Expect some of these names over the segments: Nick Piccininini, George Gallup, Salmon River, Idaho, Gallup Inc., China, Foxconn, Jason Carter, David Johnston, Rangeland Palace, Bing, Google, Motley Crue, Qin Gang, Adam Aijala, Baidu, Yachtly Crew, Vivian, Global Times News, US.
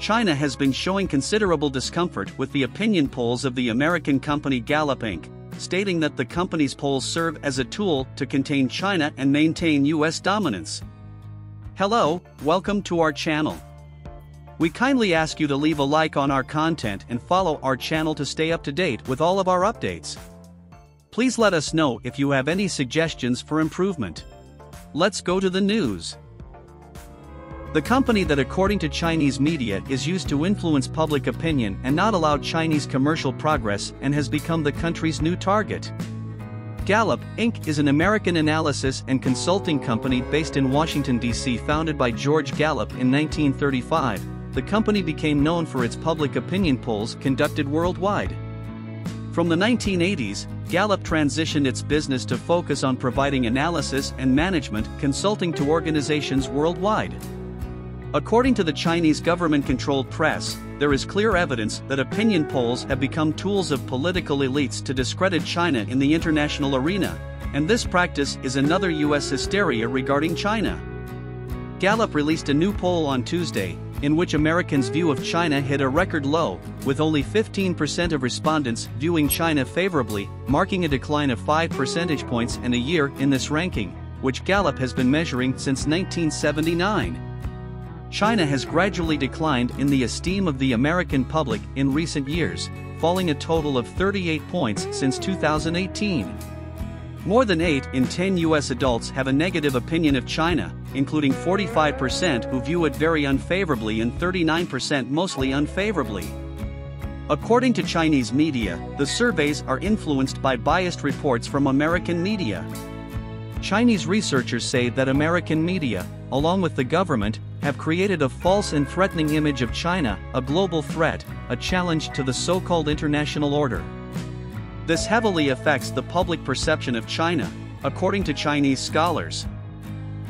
China has been showing considerable discomfort with the opinion polls of the American company Gallup Inc., stating that the company's polls serve as a tool to contain China and maintain US dominance. Hello, welcome to our channel. We kindly ask you to leave a like on our content and follow our channel to stay up to date with all of our updates. Please let us know if you have any suggestions for improvement. Let's go to the news. The company that, according to Chinese media, is used to influence public opinion and not allow Chinese commercial progress and has become the country's new target. Gallup, Inc. is an American analysis and consulting company based in Washington, D.C. Founded by George Gallup in 1935, the company became known for its public opinion polls conducted worldwide. From the 1980s, Gallup transitioned its business to focus on providing analysis and management consulting to organizations worldwide. According to the Chinese government-controlled press, there is clear evidence that opinion polls have become tools of political elites to discredit China in the international arena, and this practice is another US hysteria regarding China. Gallup released a new poll on Tuesday, in which Americans' view of China hit a record low, with only 15% of respondents viewing China favorably, marking a decline of 5 percentage points in a year in this ranking, which Gallup has been measuring since 1979. China has gradually declined in the esteem of the American public in recent years, falling a total of 38 points since 2018. More than 8 in 10 US adults have a negative opinion of China, including 45% who view it very unfavorably and 39% mostly unfavorably. According to Chinese media, the surveys are influenced by biased reports from American media. Chinese researchers say that American media, along with the government, have created a false and threatening image of China, a global threat, a challenge to the so-called international order. This heavily affects the public perception of China, according to Chinese scholars.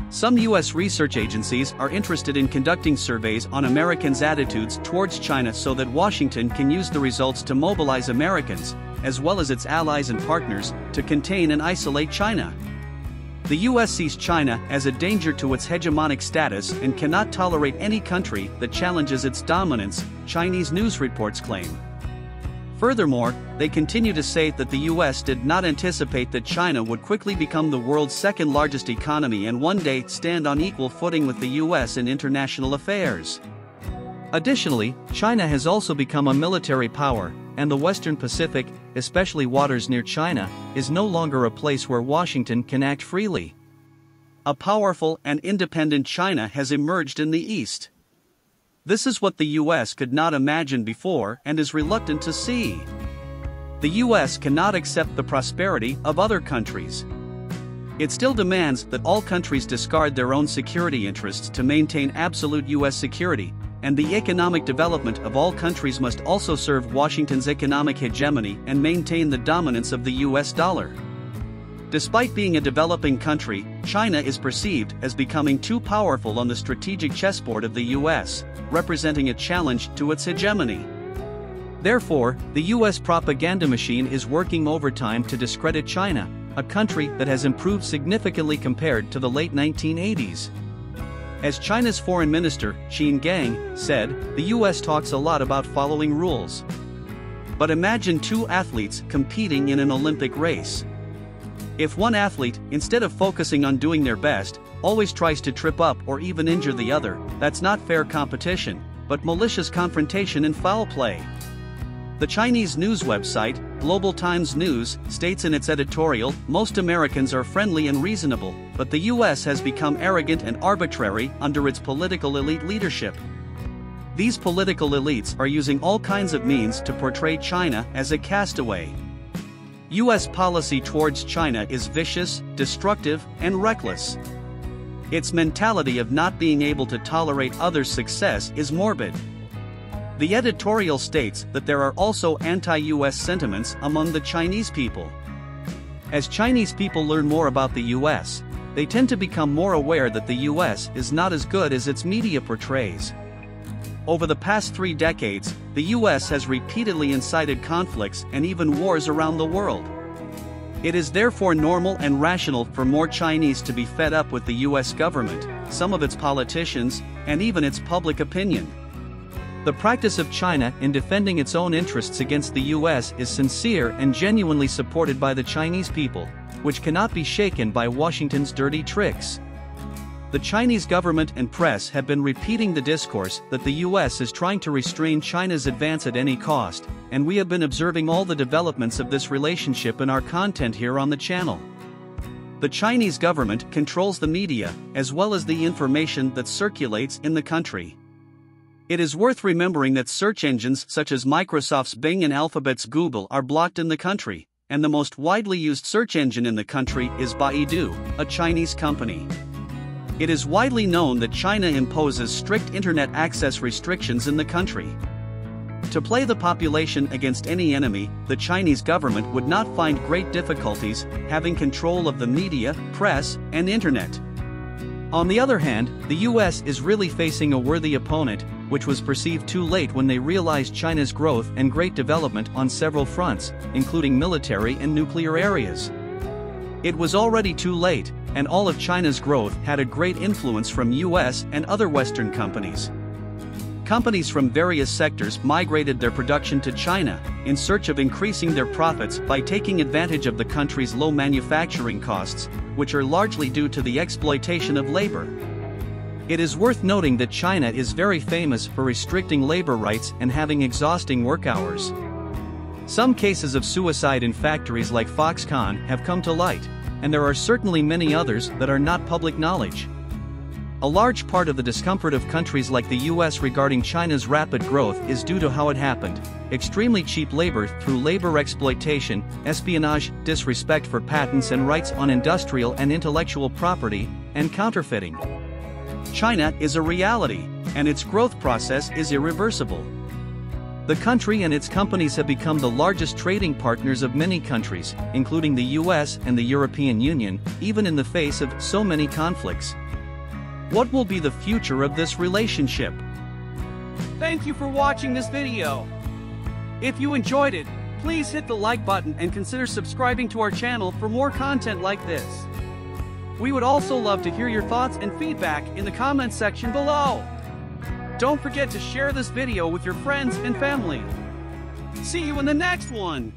Some US research agencies are interested in conducting surveys on Americans' attitudes towards China so that Washington can use the results to mobilize Americans, as well as its allies and partners, to contain and isolate China. The US sees China as a danger to its hegemonic status and cannot tolerate any country that challenges its dominance, Chinese news reports claim. Furthermore, they continue to say that the US did not anticipate that China would quickly become the world's second largest economy and one day stand on equal footing with the US in international affairs. Additionally, China has also become a military power, and the Western Pacific, especially waters near China, is no longer a place where Washington can act freely. A powerful and independent China has emerged in the East. This is what the US could not imagine before and is reluctant to see. The US cannot accept the prosperity of other countries. It still demands that all countries discard their own security interests to maintain absolute US security, and the economic development of all countries must also serve Washington's economic hegemony and maintain the dominance of the US dollar. Despite being a developing country, China is perceived as becoming too powerful on the strategic chessboard of the US, representing a challenge to its hegemony. Therefore, the US propaganda machine is working overtime to discredit China, a country that has improved significantly compared to the late 1980s. As China's foreign minister, Qin Gang, said, the US talks a lot about following rules. But imagine two athletes competing in an Olympic race. If one athlete, instead of focusing on doing their best, always tries to trip up or even injure the other, that's not fair competition, but malicious confrontation and foul play. The Chinese news website, Global Times News, states in its editorial, most Americans are friendly and reasonable, but the US has become arrogant and arbitrary under its political elite leadership. These political elites are using all kinds of means to portray China as a castaway. US policy towards China is vicious, destructive, and reckless. Its mentality of not being able to tolerate others' success is morbid. The editorial states that there are also anti-US sentiments among the Chinese people. As Chinese people learn more about the US, they tend to become more aware that the US is not as good as its media portrays. Over the past 3 decades, the US has repeatedly incited conflicts and even wars around the world. It is therefore normal and rational for more Chinese to be fed up with the US government, some of its politicians, and even its public opinion. The practice of China in defending its own interests against the US is sincere and genuinely supported by the Chinese people, which cannot be shaken by Washington's dirty tricks. The Chinese government and press have been repeating the discourse that the US is trying to restrain China's advance at any cost, and we have been observing all the developments of this relationship in our content here on the channel. The Chinese government controls the media, as well as the information that circulates in the country. It is worth remembering that search engines such as Microsoft's Bing and Alphabet's Google are blocked in the country, and the most widely used search engine in the country is Baidu, a Chinese company. It is widely known that China imposes strict internet access restrictions in the country. To play the population against any enemy, the Chinese government would not find great difficulties having control of the media, press, and internet. On the other hand, the US is really facing a worthy opponent, which was perceived too late when they realized China's growth and great development on several fronts, including military and nuclear areas. It was already too late, and all of China's growth had a great influence from US and other Western companies. Companies from various sectors migrated their production to China, in search of increasing their profits by taking advantage of the country's low manufacturing costs, which are largely due to the exploitation of labor. It is worth noting that China is very famous for restricting labor rights and having exhausting work hours. Some cases of suicide in factories like Foxconn have come to light, and there are certainly many others that are not public knowledge. A large part of the discomfort of countries like the US regarding China's rapid growth is due to how it happened: extremely cheap labor through labor exploitation, espionage, disrespect for patents and rights on industrial and intellectual property, and counterfeiting. China is a reality, and its growth process is irreversible. The country and its companies have become the largest trading partners of many countries, including the US and the European Union, even in the face of so many conflicts. What will be the future of this relationship? Thank you for watching this video. If you enjoyed it, please hit the like button and consider subscribing to our channel for more content like this. We would also love to hear your thoughts and feedback in the comments section below. Don't forget to share this video with your friends and family. See you in the next one.